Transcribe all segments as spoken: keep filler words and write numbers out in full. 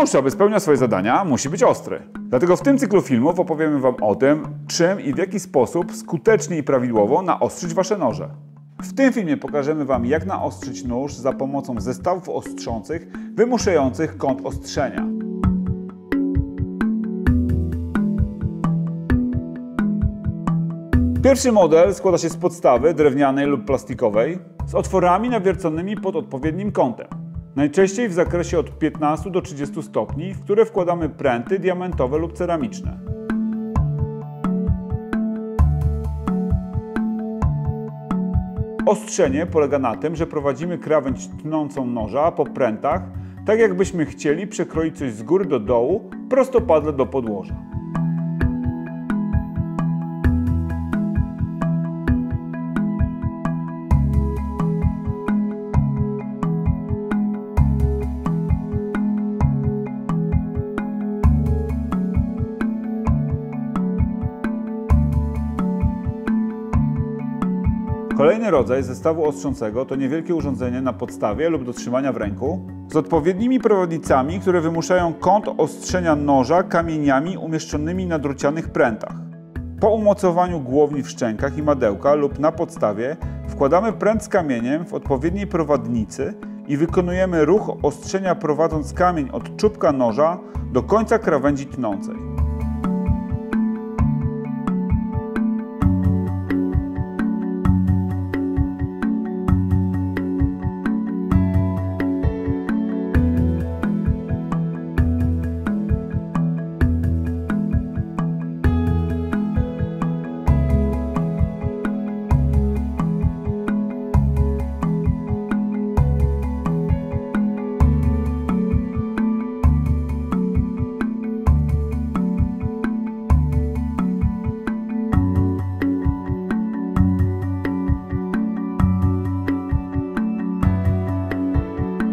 nóż, aby spełniał swoje zadania, musi być ostry. Dlatego w tym cyklu filmów opowiemy Wam o tym, czym i w jaki sposób skutecznie i prawidłowo naostrzyć Wasze noże. W tym filmie pokażemy Wam, jak naostrzyć nóż za pomocą zestawów ostrzących wymuszających kąt ostrzenia. Pierwszy model składa się z podstawy drewnianej lub plastikowej z otworami nawierconymi pod odpowiednim kątem. Najczęściej w zakresie od piętnastu do trzydziestu stopni, w które wkładamy pręty diamentowe lub ceramiczne. Ostrzenie polega na tym, że prowadzimy krawędź tnącą noża po prętach, tak jakbyśmy chcieli przekroić coś z góry do dołu, prostopadle do podłoża. Kolejny rodzaj zestawu ostrzącego to niewielkie urządzenie na podstawie lub do trzymania w ręku z odpowiednimi prowadnicami, które wymuszają kąt ostrzenia noża kamieniami umieszczonymi na drucianych prętach. Po umocowaniu głowni w szczękach i madełka lub na podstawie wkładamy pręt z kamieniem w odpowiedniej prowadnicy i wykonujemy ruch ostrzenia, prowadząc kamień od czubka noża do końca krawędzi tnącej.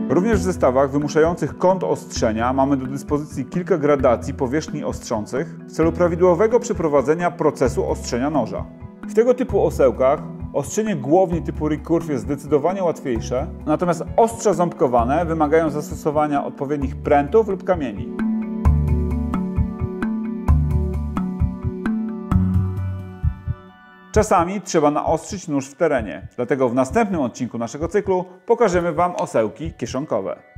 Również w zestawach wymuszających kąt ostrzenia mamy do dyspozycji kilka gradacji powierzchni ostrzących w celu prawidłowego przeprowadzenia procesu ostrzenia noża. W tego typu osełkach ostrzenie głowni typu recurve jest zdecydowanie łatwiejsze, natomiast ostrza ząbkowane wymagają zastosowania odpowiednich prętów lub kamieni. Czasami trzeba naostrzyć nóż w terenie, dlatego w następnym odcinku naszego cyklu pokażemy Wam osełki kieszonkowe.